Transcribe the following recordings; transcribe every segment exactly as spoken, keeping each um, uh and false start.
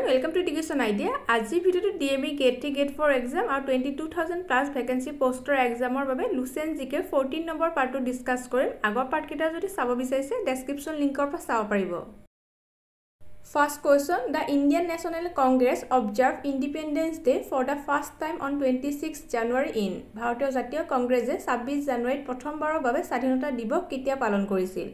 Ma'am welcome to education idea आज video DME gate three gate four exam और twenty two thousand plus vacancy poster exam Lucent GK fourteen number part discuss करें आगर पार्टकटा जो चाब विचार description लिंकर चाब पारिबो। First question the Indian National Congress observe independence day for the first time on twenty six January in भारतीय जातीय कांग्रेसे छब्बीस जनवरी प्रथम बार स्वाधीनता दिवस केতিয়া पालन কৰিছিল।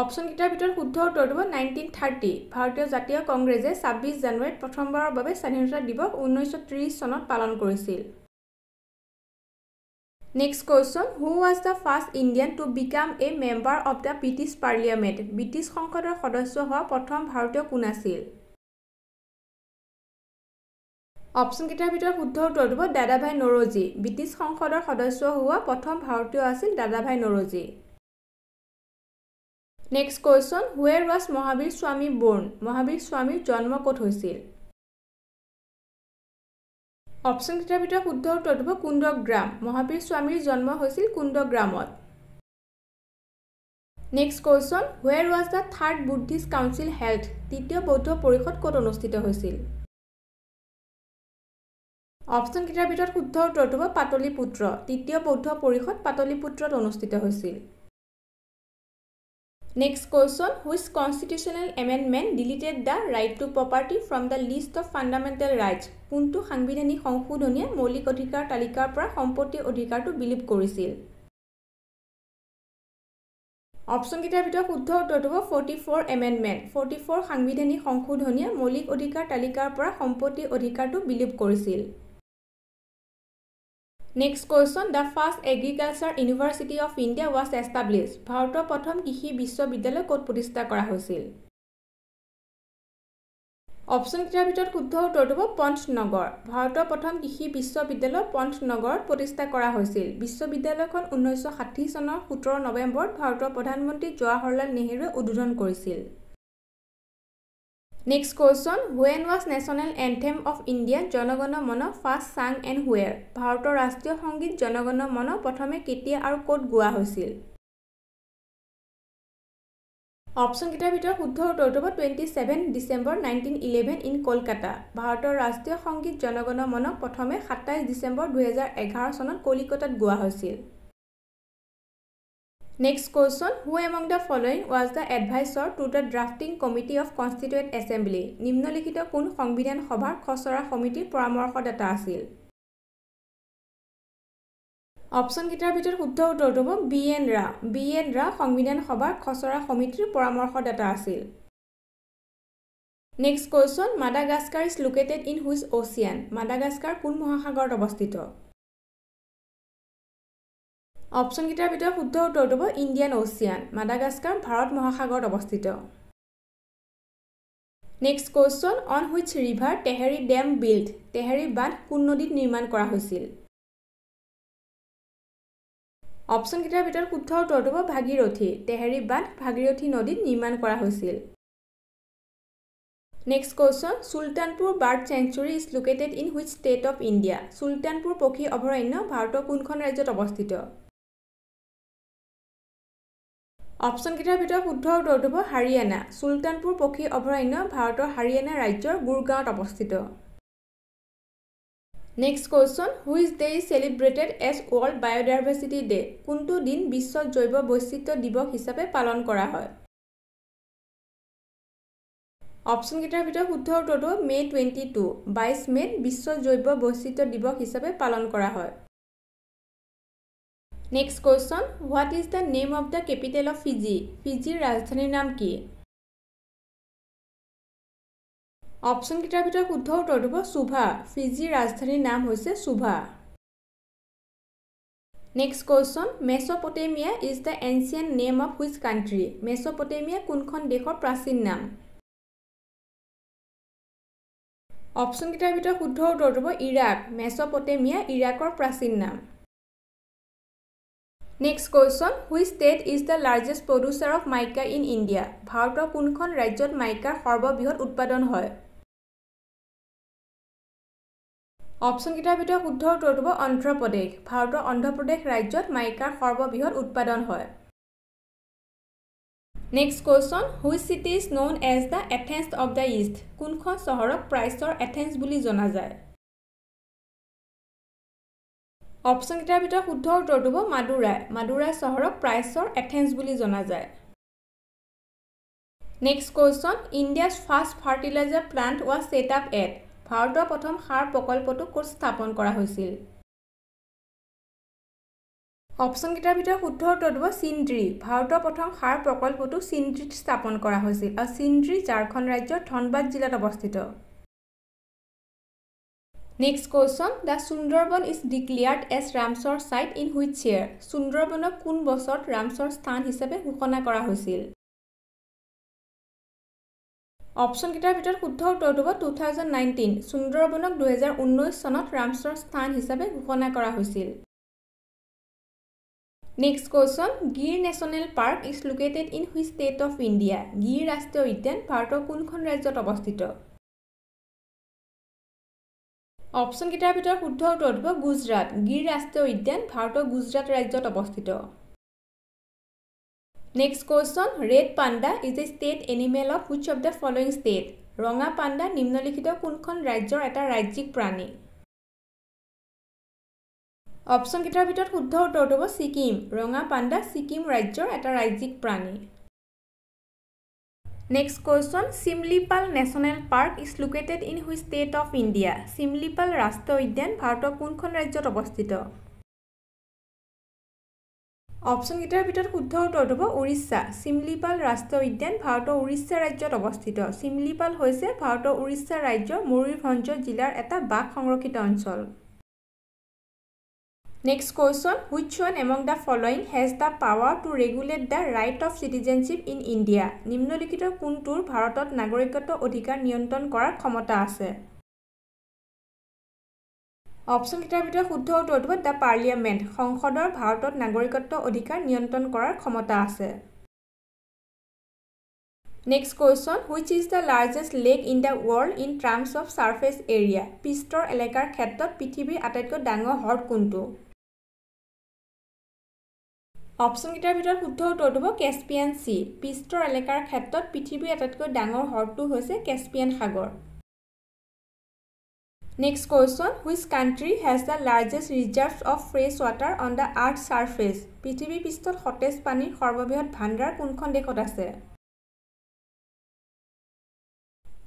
অপশন কেটাৰ ভিতৰত শুদ্ধ উত্তৰটো নাইনটিন থাৰ্টি। ভাৰতীয় জাতীয় কংগ্ৰেছে ছাব্বিছ জানুৱাৰীত প্ৰথমবাৰৰ বাবে স্বাধীনতা দিৱস ঊনৈছশ ত্ৰিশ চনত পালন কৰিছিল। Next question who was the first Indian to become a member of the British parliament British সংসদৰ সদস্য হোৱা প্ৰথম ভাৰতীয় কোন আছিল। অপশন কেটাৰ ভিতৰত শুদ্ধ উত্তৰটো দাদাভাই নৰজি। ব্ৰিটিছ সংসদৰ সদস্য হোৱা প্ৰথম ভাৰতীয় আছিল Dadabhai Naoroji. Next question where was Mahavir Swami born Mahavir Swami जन्म कत হৈছিল। অপশন কেটাৰ ভিতৰত শুদ্ধ উত্তৰটো কুন্দগ্ৰাম। মহাবীৰ স্বামীৰ জন্ম হৈছিল কুন্দগ্ৰামত। Next question where was the third Buddhist council held তৃতীয় বৌদ্ধ পৰিষদ কত অনুষ্ঠিত হৈছিল। অপশন কেটাৰ ভিতৰত শুদ্ধ উত্তৰটো পাটলিপুত্ৰ। তৃতীয় বৌদ্ধ পৰিষদ পাটলিপুত্ৰত অনুষ্ঠিত হৈছিল। Next question which constitutional amendment deleted the right to property from the list of fundamental rights কোনটো সাংবিধানিক সংশোধনীয়ে মৌলিক অধিকাৰ তালিকাৰ পৰা সম্পত্তি অধিকাৰটো বিলুপ কৰিছিল। অপশন কেইটাৰ ভিতৰত শুদ্ধ উত্তৰটো forty four amendment forty four সাংবিধানিক সংশোধনীয়ে মৌলিক অধিকাৰ তালিকাৰ পৰা সম্পত্তি অধিকাৰটো বিলুপ কৰিছিল। Next question the first agriculture university of India was establish Bharat प्रथम कृषि विश्वविद्यालय कत प्रतिष्ठा करा হৈছিল। অপশন কেইটাৰ ভিতৰত শুদ্ধ উত্তৰটো পঞ্চনগৰ। ভাৰতৰ প্ৰথম কৃষি বিশ্ববিদ্যালয় পঞ্চনগৰত প্ৰতিষ্ঠা কৰা হৈছিল। বিশ্ববিদ্যালয়খন ঊনৈছশ ষাঠি চনৰ সোতৰ নৱেম্বৰত ভাৰতৰ প্ৰধানমন্ত্ৰী জৱাহৰলাল নেহৰুৱে উদ্বোধন কৰিছিল। Next question when was national anthem of India Jana Gana Mana first सांग एंड व्हेयर भारत राष्ट्रीय संगीत जनगण मन प्रथम केতিয়া और कत गुआ হৈছিল। অপশন কেইটাৰ ভিতৰত শুদ্ধ উত্তৰটো twenty seven December nineteen eleven in Kolkata Bharat राष्ट्रीय संगीत जनगण मन प्रथम সাতাইছ ডিচেম্বৰ দুই হাজাৰ এঘাৰ চনত কলিকতাত গুआ হৈছিল। Next question who among the following was the advisor to the drafting committee of constituent assembly নিম্নলিখিত কোন সংবিধান সভাৰ খচৰা সমিতিৰ পৰামৰ্শদাতা আছিল। অপশন কেইটাৰ ভিতৰত শুদ্ধ উত্তৰটো B N Rau B N Rau সংবিধান সভাৰ খচৰা সমিতিৰ পৰামৰ্শদাতা আছিল। Next question Madagascar is located in which ocean Madagascar কোন মহাসাগৰত অৱস্থিত। অপশন কেইটাৰ ভিতৰত শুদ্ধ উত্তৰটো ইণ্ডিয়ান অ'চিয়ান মাদাগাস্কাৰ ভাৰত মহাসাগৰত অৱস্থিত। Next question on which river Tehri dam build Tehri বান্ধ কোন নদীত নিৰ্মাণ কৰা হৈছিল। অপশন কেইটাৰ ভিতৰত শুদ্ধ উত্তৰটো ভাগীৰথী তেহেৰি বান্ধ ভাগীৰথী নদীত নিৰ্মাণ কৰা হৈছিল। Next question Sultanpur bird sanctuary is located in which state of India Sultanpur পক্ষী অভয়াৰণ্য ভাৰতৰ কোনখন ৰাজ্যত অৱস্থিত। অপশন কেইটাৰ ভিতৰত শুদ্ধ উত্তৰটো হাৰিয়ানা চুলতানপুৰ পক্ষী অভয়াৰণ্য ভাৰতৰ হাৰিয়ানা ৰাজ্যৰ গুৰগাঁৱত অৱস্থিত। Next question which day is celebrated as world biodiversity day কোনটো দিন বিশ্ব জৈৱ বৈচিত্ৰ্য দিৱস হিচাপে পালন কৰা হয়। অপশন কেইটাৰ ভিতৰত শুদ্ধ উত্তৰটো মে টুৱেণ্টি টু বাইছ মে'ত বিশ্ব জৈৱ বৈচিত্ৰ্য দিৱস হিচাপে পালন কৰা হয়। Next question what is the name of the capital of Fiji ফিজিৰ ৰাজধানীৰ নাম কি। অপশন কেইটাৰ ভিতৰত শুদ্ধ উত্তৰটো চুভা ফিজিৰ ৰাজধানীৰ নাম হৈছে Suva. Next question Mesopotamia is the ancient name of which country Mesopotamia কোনখন দেশৰ প্ৰাচীন নাম। অপশন কেইটাৰ ভিতৰত শুদ্ধ উত্তৰটো ইৰাক মেছ'পটেমিয়া ইৰাকৰ প্ৰাচীন নাম। Next question which state is the largest producer of mica in India ভাৰতৰ কোনখন ৰাজ্যত মাইকাৰ সৰ্ববৃহৎ উৎপাদন হয়। অপশন কেইটাৰ ভিতৰত শুদ্ধ উত্তৰটো অন্ধ্ৰপ্ৰদেশ ভাৰতৰ অন্ধ্ৰপ্ৰদেশ ৰাজ্যত মাইকাৰ সৰ্ববৃহৎ উৎপাদন হয়। Next question, which city is known as the Athens of the East? Kunkhon Sohorok Priceor Athens Bully Zonazai. Option Kitabita Hudho Dodobo Madurai. Madurai Sohorok Priceor Athens Bully Zonazai. Next question, India's first fertilizer plant was set up at Bharator Prothom Har Prokolpoto Kot Sthapon Kora Hoisil. Option kitar bhitor Uddhor Dodbo Sindri, Bharator Prothom Har Prokolpoto Sindri Sthapon Kora Hoisil. A Sindri Jharkhand Rajyor Dhanbad Jilat Obosthito. Next question, the Sundarban is declared as Ramsar site in which year? Sundarbanok kun bosor Ramsar sthan hisabe ghosona kora hoisil. Option kitar bitor Uddhor Dodbo twenty nineteen, Sundarbanok twenty nineteen sanot Ramsar sthan hisabe ghosona kora hoisil. Next question, Gir National Park is located in which state of India? Gir Rashtriyo Udyan Bharator kunkhon rajyot obosthito? Option kitar bitor Uddhor Dodbo Gujarat, Gir Rashtriyo Udyan Bharator Gujarat rajyot obosthito. Next question, red panda is a state animal of which of the following state? Ronga panda nimnolikhito kunkhon rajyor eta rajyik prani? Option kitar bitor Uddhor Dodbo Sikkim, Ronga panda Sikkim rajyor eta rajyik prani. Next question, Simlipal National Park is located in which state of India? Simlipal Rashtriyo Udyan Bharator kunkhon rajyot obosthito? Option kitar bitor Uddhor Dodbo Odisha, Simlipal Rashtriyo Udyan Bharator Odisha rajyot obosthito. Simlipal hoise Bharator Odisha rajyor Moyurvanj jilar eta bak sanrokhito onchol. Next question, which one among the following has the power to regulate the right of citizenship in India? Nimnolikhito kuntur Bharatot nagorikotwa odhikar niyonton korar khomota ase? Option kitar bitor Uddhor Dodbo the Parliament, Sanghodor Bharatot nagorikotwa odhikar niyonton korar khomota ase? Next question, which is the largest lake in the world in terms of surface area? Pistor elekar khetrot prithibir ataitko dangor hor kuntu? Option kitar bitor Uddhor Dodbo Caspian Sea, Pistor elekar khetrot prithibir ataitko dangor hortu hoise Caspian Sagor. Next question, which country has the largest reserves of fresh water on the earth's surface? Prithibir pistor hotej panir horbobihot bhandar kunkhon dekhot ase?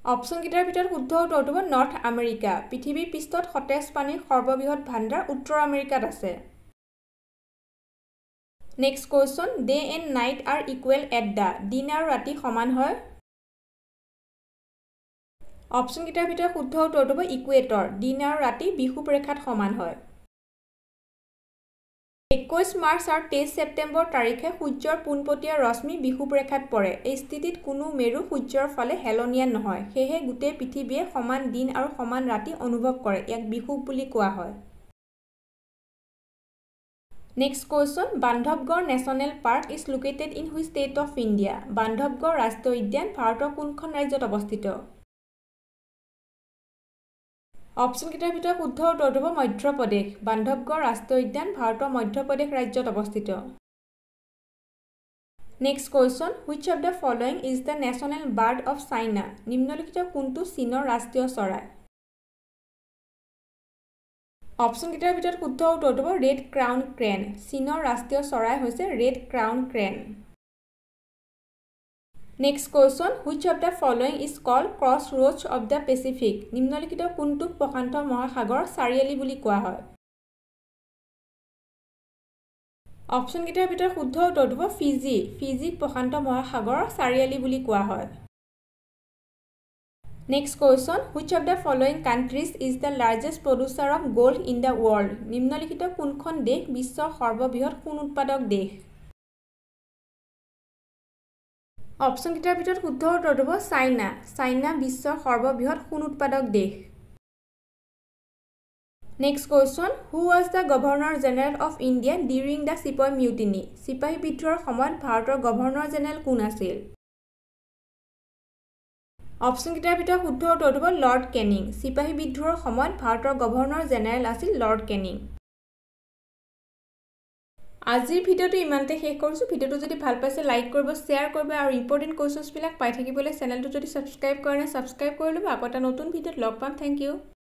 Option kitar bitor Uddhor Dodbo North America, prithibir pistor hotej panir horbobihot bhandar Uttor America ase? Next question, day and night are equal at the din aru rati saman hoy? Option kitar bitor Uddhor Dodbo equator, din aru rati bihub rekhat saman hoy? একৈশ মাৰ্চ আৰু তেইছ ছেপ্টেম্বৰ তাৰিখে সূৰ্যৰ পুনপতীয়া ৰশ্মি bihub rekhat pore. এই স্থিতিত কোনো মেৰু সূৰ্যৰ ফালে হেলনিয়া নহয়, সেয়ে গুটে পৃথিৱীয়ে সমান দিন আৰু সমান ৰাতি অনুভৱ কৰে, ইয়াক bihub বুলি কোৱা হয়। Next question, Bandhavgarh National Park is located in which state of India? Bandhavgarh Rashtriyo Udyan Bharator kunkhon rajyot obosthito? Option kitar bitor Uddhor Dodbo Madhya Pradesh, Bandhavgarh Rashtriyo Udyan Bharator Madhya Pradesh rajyot obosthito. Next question, which of the following is the national bird of China? Nimnolikhito kuntu Chinor rashtriyo chorai? Option kitar bitor Uddhor Dodbo red crown crane, Chinor rashtriyo chorai hoise red crown crane. Next question, which of the following is called crossroads of the Pacific? Nimnolikhito kuntuk Prokanto Mohasagor Sariali buli kowa hoy? Option kitar bitor Uddhor Dodbo Fiji, Fiji Prokanto Mohasagor Sariali buli kowa hoy? Next question, which of the following countries is the largest producer of gold in the world? Nimnolikhito kunkhon desh bisso horbobihot kun utpadok desh? Option kitar bitor Uddhor Dodbo China, China bisso horbobihot kun utpadok desh? Next question, who was the Governor General of India during the Sipahi Mutiny? Sipahi Bidrahor samayot Bharator Governor General kun asil? Option kitar bitor Uddhor Dodbo Lord Canning, Sipahi Bidrahor samayot Bharator Governor General asil Lord Canning? আজি ভিডিওটো ইমানতে শেষ কৰিছো ভিডিওটো যদি ভাল পাইছে like কৰিব শেয়ার কৰিব আৰু ইম্পৰ্টেন্ট কোৱেশ্চনস বিলাক পাই থাকিবলৈ চেনেলটো যদি সাবস্ক্রাইব কৰা নাই সাবস্ক্রাইব কৰি লব আকৌ এটা নতুন ভিডিওত লগ পাম থ্যাংক ইউ